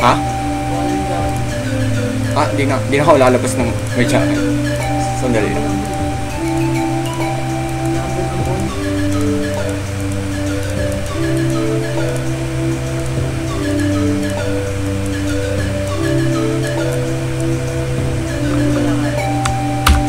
Ha? Ah, di na ako lalabas ng may jacket. Sandali.